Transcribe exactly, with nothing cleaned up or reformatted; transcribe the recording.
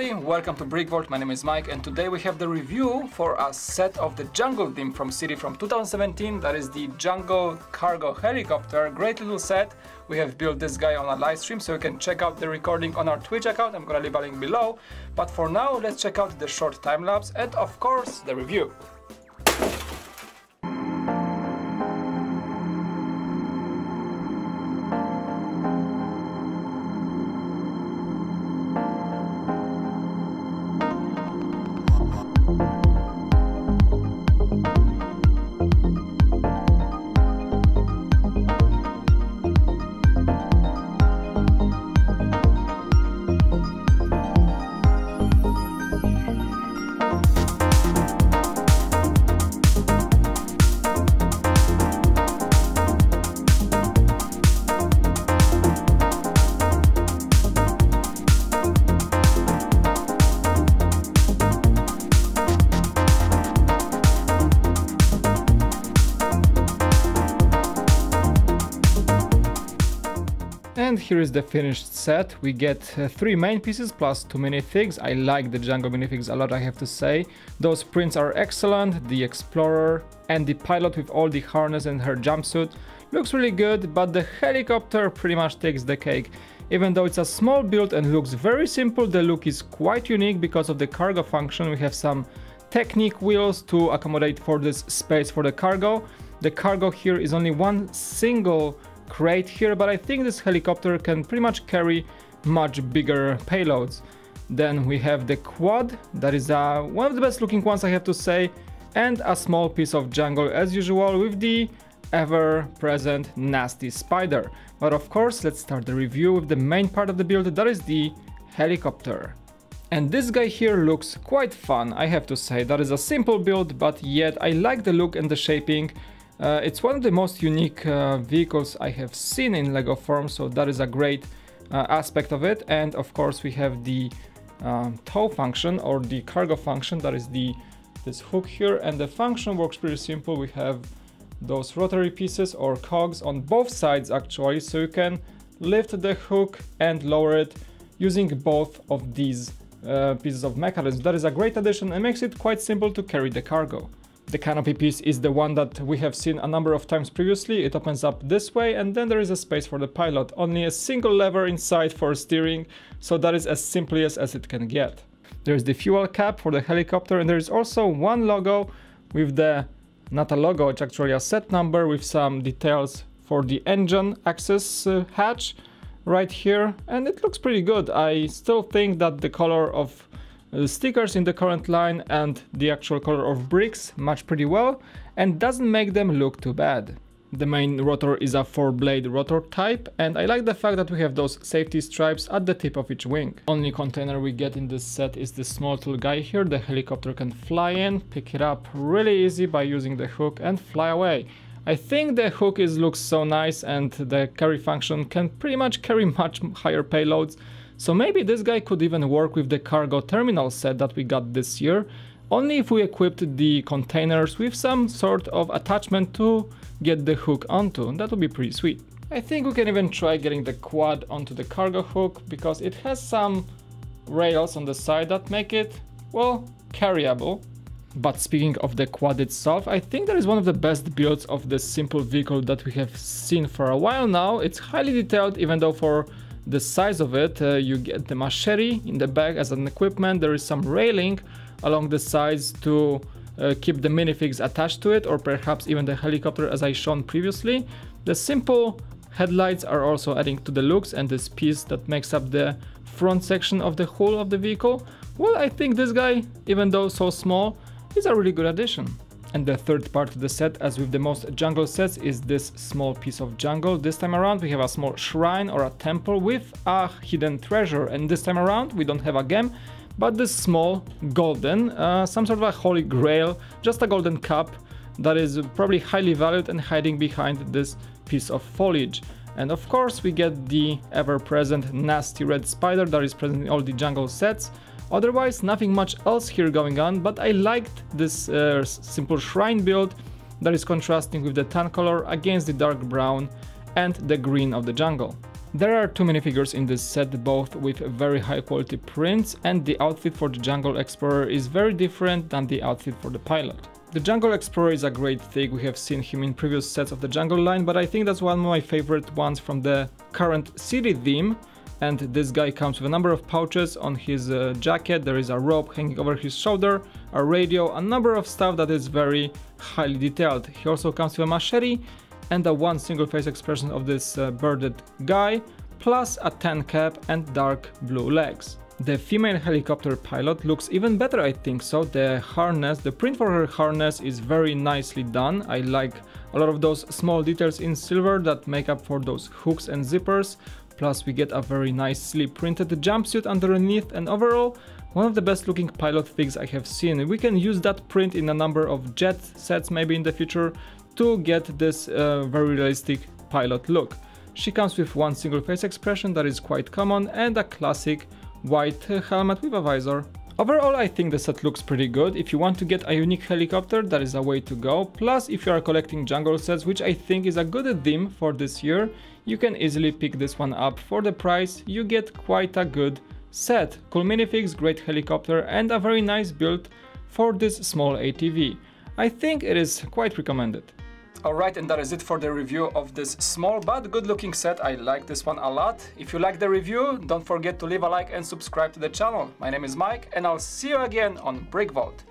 everybody, welcome to Brick Vault, my name is Mike, and today we have the review for a set of the Jungle Jim from City from two thousand seventeen, that is the Jungle Cargo Helicopter, great little set. We have built this guy on a live stream, so you can check out the recording on our Twitch account, I'm gonna leave a link below, but for now let's check out the short time lapse and of course the review. And here is the finished set. We get uh, three main pieces plus two minifigs. I like the Jungle minifigs a lot, I have to say. Those prints are excellent, the Explorer and the pilot with all the harness and her jumpsuit looks really good, but the helicopter pretty much takes the cake. Even though it's a small build and looks very simple, the look is quite unique because of the cargo function. We have some Technic wheels to accommodate for this space for the cargo. The cargo here is only one single crate here, but I think this helicopter can pretty much carry much bigger payloads. Then we have the quad, that is uh, one of the best looking ones, I have to say, and a small piece of jungle as usual with the ever-present nasty spider. But of course, let's start the review with the main part of the build, that is the helicopter. And this guy here looks quite fun, I have to say. That is a simple build, but yet I like the look and the shaping. Uh, it's one of the most unique uh, vehicles I have seen in LEGO form, so that is a great uh, aspect of it. And of course we have the um, tow function or the cargo function, that is the this hook here, and the function works pretty simple. We have those rotary pieces or cogs on both sides actually, so you can lift the hook and lower it using both of these uh, pieces of mechanism. That is a great addition and makes it quite simple to carry the cargo. The canopy piece is the one that we have seen a number of times previously. It opens up this way and then there is a space for the pilot. Only a single lever inside for steering, so that is as simple as it can get. There is the fuel cap for the helicopter and there is also one logo with the... not a logo, it's actually a set number with some details for the engine access uh, hatch right here, and it looks pretty good. I still think that the color of the stickers in the current line and the actual color of bricks match pretty well and doesn't make them look too bad. The main rotor is a four-blade rotor type, and I like the fact that we have those safety stripes at the tip of each wing. Only container we get in this set is this small little guy here. The helicopter can fly in, pick it up really easy by using the hook and fly away. I think the hook is looks so nice and the carry function can pretty much carry much higher payloads. So maybe this guy could even work with the cargo terminal set that we got this year, only if we equipped the containers with some sort of attachment to get the hook onto. That would be pretty sweet. I think we can even try getting the quad onto the cargo hook because it has some rails on the side that make it, well, carryable. But speaking of the quad itself, I think that is one of the best builds of this simple vehicle that we have seen for a while now. It's highly detailed, even though for the size of it, uh, you get the machete in the back as an equipment. There is some railing along the sides to uh, keep the minifigs attached to it, or perhaps even the helicopter as I shown previously. The simple headlights are also adding to the looks, and this piece that makes up the front section of the hull of the vehicle. Well, I think this guy, even though so small, is a really good addition. And the third part of the set, as with the most jungle sets, is this small piece of jungle. This time around we have a small shrine or a temple with a hidden treasure, and this time around we don't have a gem, but this small golden, uh, some sort of a holy grail, just a golden cup that is probably highly valued and hiding behind this piece of foliage. And of course we get the ever-present nasty red spider that is present in all the jungle sets. Otherwise, nothing much else here going on, but I liked this uh, simple shrine build that is contrasting with the tan color against the dark brown and the green of the jungle. There are two minifigures in this set, both with very high quality prints, and the outfit for the Jungle Explorer is very different than the outfit for the pilot. The Jungle Explorer is a great thing, we have seen him in previous sets of the Jungle line, but I think that's one of my favorite ones from the current City theme. And this guy comes with a number of pouches on his uh, jacket, there is a rope hanging over his shoulder, a radio, a number of stuff that is very highly detailed. He also comes with a machete and a one single face expression of this uh, birded guy, plus a tan cap and dark blue legs. The female helicopter pilot looks even better, I think so. The harness, the print for her harness is very nicely done. I like a lot of those small details in silver that make up for those hooks and zippers. Plus we get a very nicely printed jumpsuit underneath, and overall one of the best looking pilot figs I have seen. We can use that print in a number of jet sets maybe in the future to get this uh, very realistic pilot look. She comes with one single face expression that is quite common and a classic white helmet with a visor. Overall, I think the set looks pretty good. If you want to get a unique helicopter, that is a way to go. Plus, if you are collecting jungle sets, which I think is a good theme for this year, you can easily pick this one up. For the price, you get quite a good set. Cool minifigs, great helicopter, and a very nice build for this small A T V. I think it is quite recommended. Alright, and that is it for the review of this small but good looking set. I like this one a lot. If you like the review, don't forget to leave a like and subscribe to the channel. My name is Mike, and I'll see you again on Brick Vault.